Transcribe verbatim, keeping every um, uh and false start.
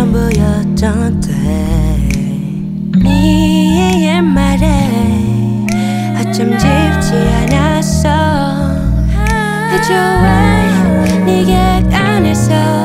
전부였던 때 미의 말에 어쩜 짚지 않았어. 내 좋아해 네 객 안에서